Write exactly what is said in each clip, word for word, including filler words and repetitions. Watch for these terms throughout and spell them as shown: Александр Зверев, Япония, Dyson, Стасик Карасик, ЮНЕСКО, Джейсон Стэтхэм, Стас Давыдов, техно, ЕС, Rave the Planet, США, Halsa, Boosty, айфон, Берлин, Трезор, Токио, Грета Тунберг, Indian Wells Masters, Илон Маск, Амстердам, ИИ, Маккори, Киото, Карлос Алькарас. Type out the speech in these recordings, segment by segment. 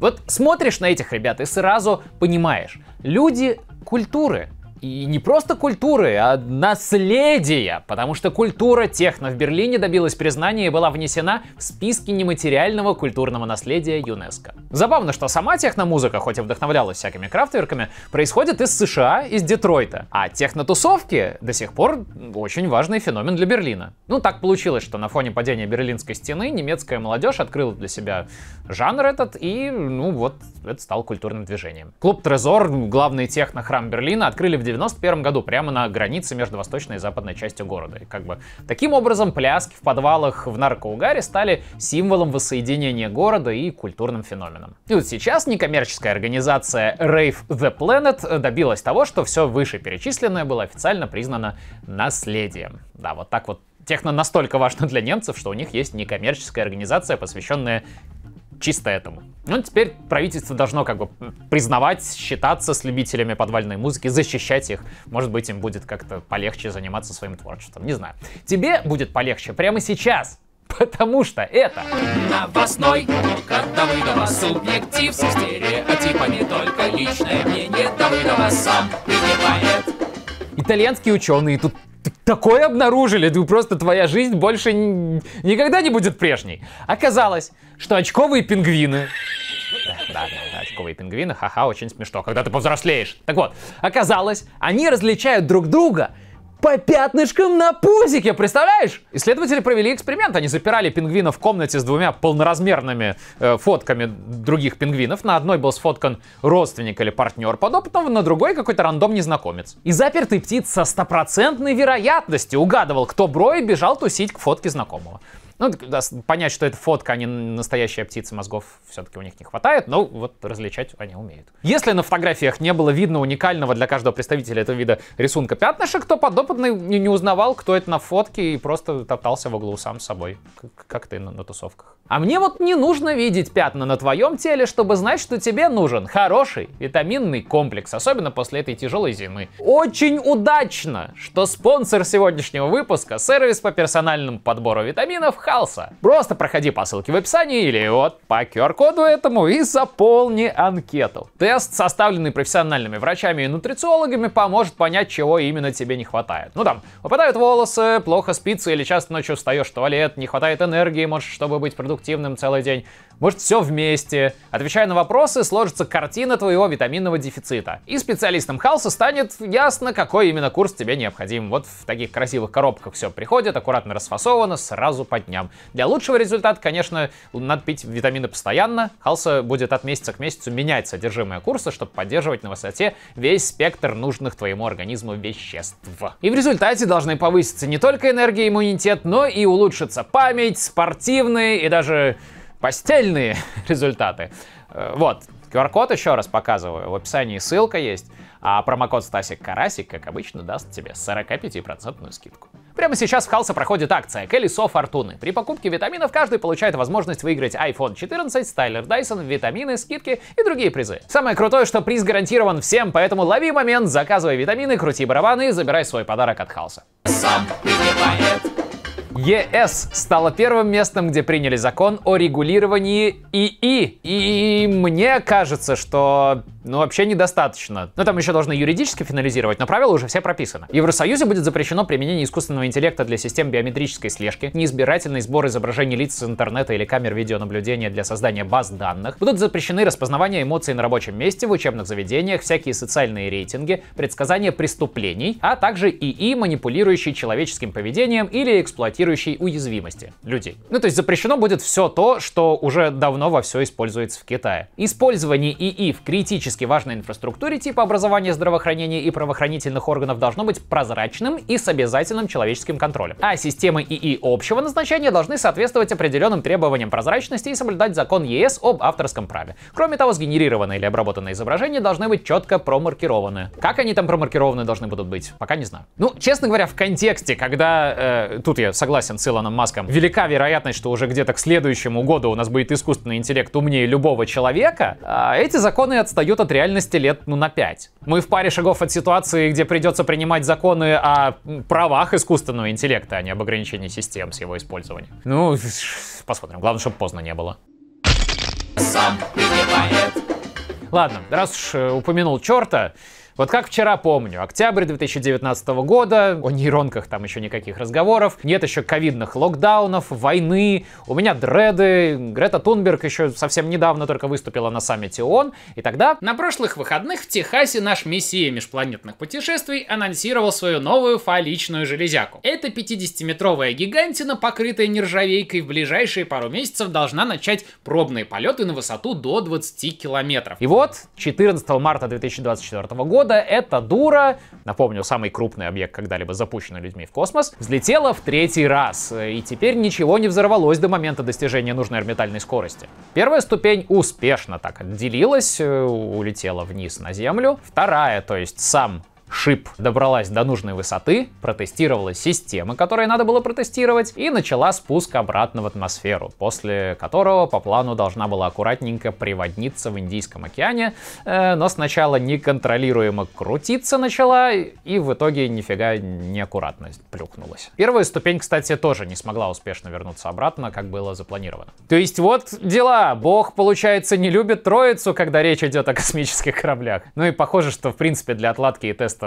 Вот смотришь на этих ребят и сразу понимаешь, люди культуры. И не просто культуры, а наследия, потому что культура техно в Берлине добилась признания и была внесена в списки нематериального культурного наследия ЮНЕСКО. Забавно, что сама техномузыка, хоть и вдохновлялась всякими крафтверками, происходит из США, из Детройта. А технотусовки до сих пор очень важный феномен для Берлина. Ну, так получилось, что на фоне падения Берлинской стены немецкая молодежь открыла для себя жанр этот, и, ну вот, это стало культурным движением. Клуб Трезор, главный техно-храм Берлина, открыли в девяносто первом году, прямо на границе между восточной и западной частью города. И как бы таким образом пляски в подвалах в наркоугаре стали символом воссоединения города и культурным феноменом. И вот сейчас некоммерческая организация Rave the Planet добилась того, что все вышеперечисленное было официально признано наследием. Да, вот так вот техно настолько важно для немцев, что у них есть некоммерческая организация, посвященная чисто этому. Ну, теперь правительство должно как бы признавать, считаться с любителями подвальной музыки, защищать их. Может быть, им будет как-то полегче заниматься своим творчеством, не знаю. Тебе будет полегче прямо сейчас, потому что это... Новостной, Давыдова, субъектив, со стереотипами, только личное мнение Давыдова, сам ты не поэт. Итальянские ученые тут такое обнаружили, ты просто твоя жизнь больше никогда не будет прежней. Оказалось, что очковые пингвины... Да, да, да, очковые пингвины, ха-ха, очень смешно, когда ты повзрослеешь. Так вот, оказалось, они различают друг друга по пятнышкам на пузике, представляешь? Исследователи провели эксперимент, они запирали пингвина в комнате с двумя полноразмерными э, фотками других пингвинов. На одной был сфоткан родственник или партнер подопытного, на другой какой-то рандом незнакомец. И запертый птиц со стопроцентной вероятностью угадывал, кто бро, и бежал тусить к фотке знакомого. Ну, да, понять, что это фотка, а не настоящая птица, мозгов все-таки у них не хватает, но вот различать они умеют. Если на фотографиях не было видно уникального для каждого представителя этого вида рисунка пятнышек, то подопытный не узнавал, кто это на фотке, и просто топтался в углу сам с собой, как ты на, на тусовках. А мне вот не нужно видеть пятна на твоем теле, чтобы знать, что тебе нужен хороший витаминный комплекс, особенно после этой тяжелой зимы. Очень удачно, что спонсор сегодняшнего выпуска — сервис по персональному подбору витаминов Halsa. Просто проходи по ссылке в описании или вот по ку ар коду этому и заполни анкету. Тест, составленный профессиональными врачами и нутрициологами, поможет понять, чего именно тебе не хватает. Ну там, выпадают волосы, плохо спится или часто ночью встаешь в туалет, не хватает энергии, может, чтобы быть продуктивным целый день. Может, все вместе. Отвечая на вопросы, сложится картина твоего витаминного дефицита. И специалистам Halsa станет ясно, какой именно курс тебе необходим. Вот в таких красивых коробках все приходит, аккуратно расфасовано, сразу по дням. Для лучшего результата, конечно, надо пить витамины постоянно. Halsa будет от месяца к месяцу менять содержимое курса, чтобы поддерживать на высоте весь спектр нужных твоему организму веществ. И в результате должны повыситься не только энергия и иммунитет, но и улучшиться память, спортивные и даже постельные результаты. Вот. ку ар код еще раз показываю, в описании ссылка есть, а промокод Стасик Карасик, как обычно, даст тебе сорок пять процентов скидку. Прямо сейчас в Halsa проходит акция «Колесо фортуны». При покупке витаминов каждый получает возможность выиграть айфон четырнадцать, стайлер Dyson, витамины, скидки и другие призы. Самое крутое, что приз гарантирован всем, поэтому лови момент, заказывай витамины, крути барабаны и забирай свой подарок от Halsa. ЕС стала первым местом, где приняли закон о регулировании ИИ. И мне кажется, что ну вообще недостаточно. Ну там еще должны юридически финализировать, но правила уже все прописаны. В Евросоюзе будет запрещено применение искусственного интеллекта для систем биометрической слежки, неизбирательный сбор изображений лиц с интернета или камер видеонаблюдения для создания баз данных. Будут запрещены распознавание эмоций на рабочем месте, в учебных заведениях, всякие социальные рейтинги, предсказание преступлений, а также ИИ, манипулирующий человеческим поведением или эксплуатирующий уязвимости людей. Ну, то есть запрещено будет все то, что уже давно во все используется в Китае. Использование ИИ в критически важной инфраструктуре типа образования, здравоохранения и правоохранительных органов должно быть прозрачным и с обязательным человеческим контролем. А системы ИИ общего назначения должны соответствовать определенным требованиям прозрачности и соблюдать закон ЕС об авторском праве. Кроме того, сгенерированные или обработанные изображения должны быть четко промаркированы. Как они там промаркированы должны будут быть, пока не знаю. Ну, честно говоря, в контексте, когда... Э, тут я согласен Согласен с Илоном Маском, велика вероятность, что уже где-то к следующему году у нас будет искусственный интеллект умнее любого человека, а эти законы отстают от реальности лет ну, на пять. Мы в паре шагов от ситуации, где придется принимать законы о правах искусственного интеллекта, а не об ограничении систем с его использованием. Ну, посмотрим. Главное, чтобы поздно не было. сам припевает. Ладно, раз уж упомянул черта, вот как вчера помню, октябрь две тысячи девятнадцатого года, о нейронках там еще никаких разговоров, нет еще ковидных локдаунов, войны, у меня дреды, Грета Тунберг еще совсем недавно только выступила на саммите ООН, и тогда... На прошлых выходных в Техасе наш мессия межпланетных путешествий анонсировал свою новую фалличную железяку. Эта пятидесятиметровая гигантина, покрытая нержавейкой, в ближайшие пару месяцев должна начать пробные полеты на высоту до двадцати километров. И вот четырнадцатого марта две тысячи двадцать четвёртого года эта дура, напомню, самый крупный объект, когда-либо запущенный людьми в космос, взлетела в третий раз, и теперь ничего не взорвалось до момента достижения нужной орбитальной скорости. Первая ступень успешно так отделилась, улетела вниз на Землю. Вторая, то есть сам шип, добралась до нужной высоты, протестировала системы, которые надо было протестировать, и начала спуск обратно в атмосферу, после которого по плану должна была аккуратненько приводниться в Индийском океане, э, но сначала неконтролируемо крутиться начала, и в итоге нифига неаккуратно плюхнулась. Первая ступень, кстати, тоже не смогла успешно вернуться обратно, как было запланировано. То есть вот дела, Бог, получается, не любит троицу, когда речь идет о космических кораблях. Ну и похоже, что в принципе для отладки и теста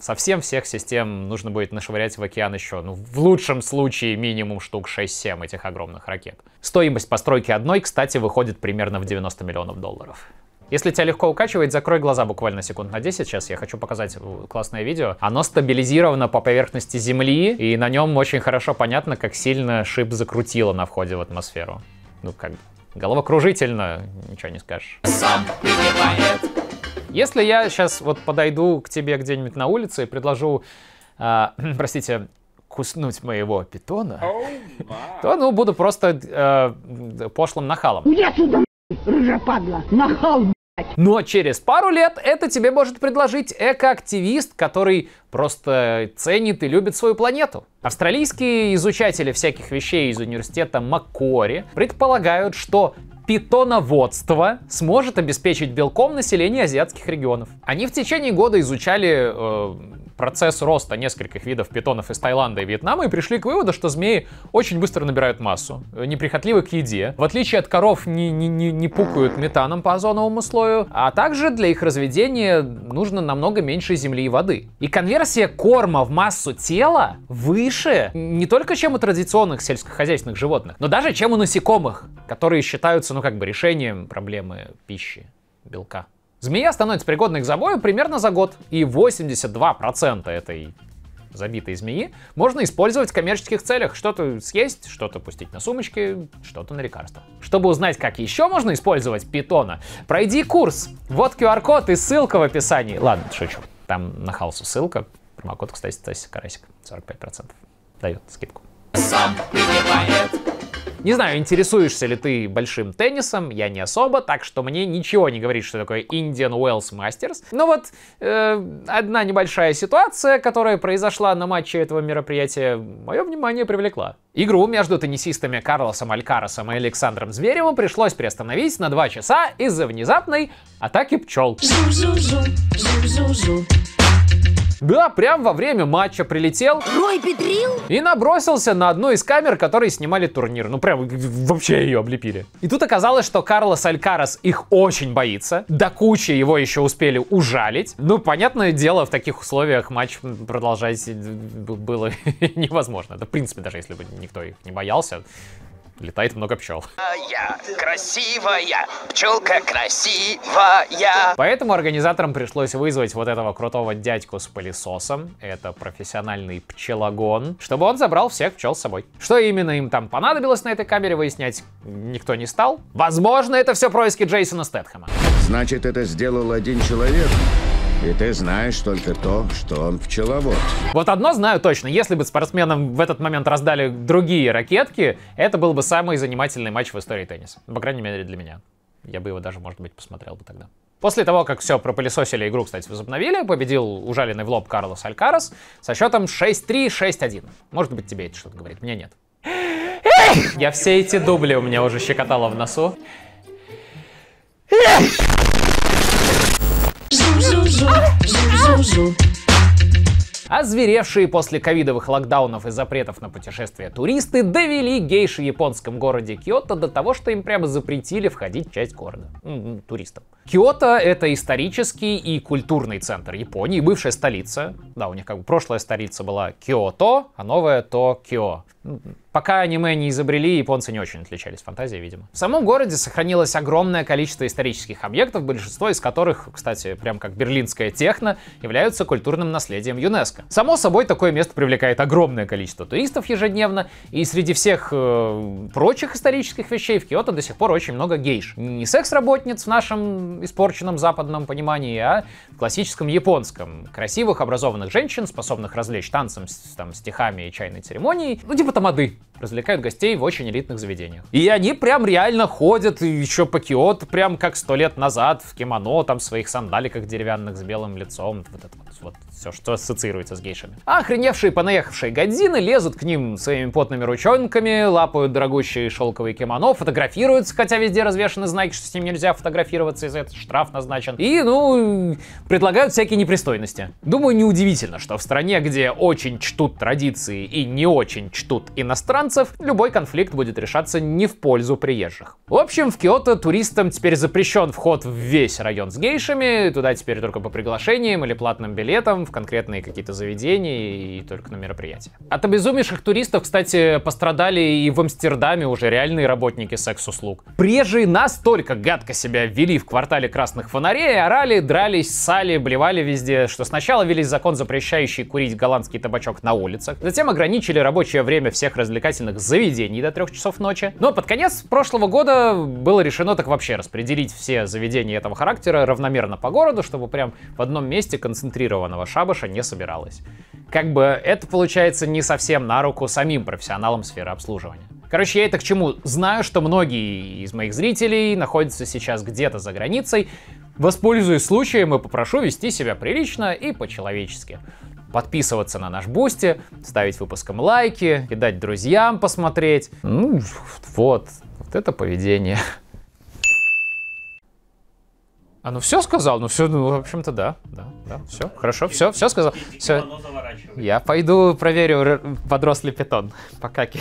совсем всех систем нужно будет нашвырять в океан еще, ну, в лучшем случае, минимум штук шесть-семь этих огромных ракет. Стоимость постройки одной, кстати, выходит примерно в девяносто миллионов долларов. Если тебя легко укачивает, закрой глаза буквально секунд на десять. Сейчас я хочу показать классное видео. Оно стабилизировано по поверхности Земли, и на нем очень хорошо понятно, как сильно шип закрутило на входе в атмосферу. Ну, как бы головокружительно, ничего не скажешь. Сам прибивает. Если я сейчас вот подойду к тебе где-нибудь на улице и предложу, э, простите, куснуть моего питона, oh, то, ну, буду просто э, пошлым нахалом. Иди отсюда, рыжая падла, нахал, блядь. Но через пару лет это тебе может предложить экоактивист, который просто ценит и любит свою планету. Австралийские изучатели всяких вещей из университета Маккори предполагают, что питоноводство сможет обеспечить белком население азиатских регионов. Они в течение года изучали э, процесс роста нескольких видов питонов из Таиланда и Вьетнама и пришли к выводу, что змеи очень быстро набирают массу, неприхотливы к еде, в отличие от коров не, не, не, не пукают метаном по озоновому слою, а также для их разведения нужно намного меньше земли и воды. И конверсия корма в массу тела выше не только чем у традиционных сельскохозяйственных животных, но даже чем у насекомых, которые считаются, ну, как бы решением проблемы пищи, белка. Змея становится пригодной к забою примерно за год, и восемьдесят два процента этой забитой змеи можно использовать в коммерческих целях. Что-то съесть, что-то пустить на сумочки, что-то на лекарства. Чтобы узнать, как еще можно использовать питона, пройди курс. Вот ку ар код и ссылка в описании. Ладно, шучу. Там на Halsa ссылка. Промокод, кстати, Стасик Карасик. сорок пять процентов. Дает скидку. Сам прибивает. Не знаю, интересуешься ли ты большим теннисом, я не особо, так что мне ничего не говорит, что такое Indian Wells Masters. Но вот э, одна небольшая ситуация, которая произошла на матче этого мероприятия, мое внимание привлекла. Игру между теннисистами Карлосом Алькарасом и Александром Зверевым пришлось приостановить на два часа из-за внезапной атаки пчел. Да, прям во время матча прилетел Рой Петрил и набросился на одну из камер, которые снимали турнир. Ну прям вообще ее облепили. И тут оказалось, что Карлос Алькарас их очень боится. До кучи его еще успели ужалить. Ну, понятное дело, в таких условиях матч продолжать было невозможно. Да, в принципе, даже если бы никто их не боялся. Летает много пчел. Я красивая, пчелка красивая. Поэтому организаторам пришлось вызвать вот этого крутого дядьку с пылесосом. Это профессиональный пчелогон, чтобы он забрал всех пчел с собой. Что именно им там понадобилось на этой камере, выяснять никто не стал. Возможно, это все происки Джейсона Стэтхэма. Значит, это сделал один человек. И ты знаешь только то, что он пчеловод. Вот одно знаю точно, если бы спортсменам в этот момент раздали другие ракетки, это был бы самый занимательный матч в истории тенниса. По крайней мере для меня. Я бы его даже, может быть, посмотрел бы тогда. После того, как все пропылесосили, игру, кстати, возобновили, победил ужаленный в лоб Карлос Алькарас со счетом шесть-три, шесть-один. Может быть, тебе это что-то говорит, мне нет. Я все эти дубли у меня уже щекотало в носу. Озверевшие после ковидовых локдаунов и запретов на путешествия туристы довели гейши в японском городе Киото до того, что им прямо запретили входить в часть города. М-м, туристам. Киото — это исторический и культурный центр Японии, бывшая столица. Да, у них как бы прошлая столица была Киото, а новая Токио. Пока аниме не изобрели, японцы не очень отличались фантазией, видимо. В самом городе сохранилось огромное количество исторических объектов, большинство из которых, кстати, прям как берлинская техно, являются культурным наследием ЮНЕСКО. Само собой, такое место привлекает огромное количество туристов ежедневно, и среди всех э, прочих исторических вещей в Киото до сих пор очень много гейш. Не секс-работниц в нашем испорченном западном понимании, а в классическом японском. Красивых, образованных женщин, способных развлечь танцем, там, стихами и чайной церемонией, ну типа тамады. Развлекают гостей в очень элитных заведениях. И они прям реально ходят еще по Киото, прям как сто лет назад, в кимоно, там в своих сандаликах деревянных с белым лицом. Вот это вот, вот все, что ассоциируется с гейшами. А охреневшие понаехавшие годзины лезут к ним своими потными ручонками, лапают дорогущие шелковые кимоно, фотографируются, хотя везде развешаны знаки, что с ним нельзя фотографироваться, из-за этого штраф назначен. И, ну, предлагают всякие непристойности. Думаю, неудивительно, что в стране, где очень чтут традиции и не очень чтут иностранцев, любой конфликт будет решаться не в пользу приезжих. В общем, в Киото туристам теперь запрещен вход в весь район с гейшами, туда теперь только по приглашениям или платным билетам в конкретные какие-то заведения и только на мероприятия. От обезумевших туристов, кстати, пострадали и в Амстердаме уже реальные работники секс-услуг. Приезжие настолько гадко себя вели в квартале красных фонарей, орали, дрались, ссали, блевали везде, что сначала ввели закон, запрещающий курить голландский табачок на улицах, затем ограничили рабочее время всех развлекательных заведений до трех часов ночи. Но под конец прошлого года было решено так вообще распределить все заведения этого характера равномерно по городу, чтобы прям в одном месте концентрированного шабаша не собиралось. Как бы это получается не совсем на руку самим профессионалам сферы обслуживания. Короче, я это к чему? Знаю, что многие из моих зрителей находятся сейчас где-то за границей. Воспользуюсь случаем и попрошу вести себя прилично и по-человечески. Подписываться на наш Boosty, ставить выпускам лайки, и дать друзьям посмотреть. Ну, вот, вот это поведение. А ну все сказал, ну все, ну в общем-то да, да, да, все, хорошо, все, все сказал, все. Я пойду проверю, подрос ли питон, покаки.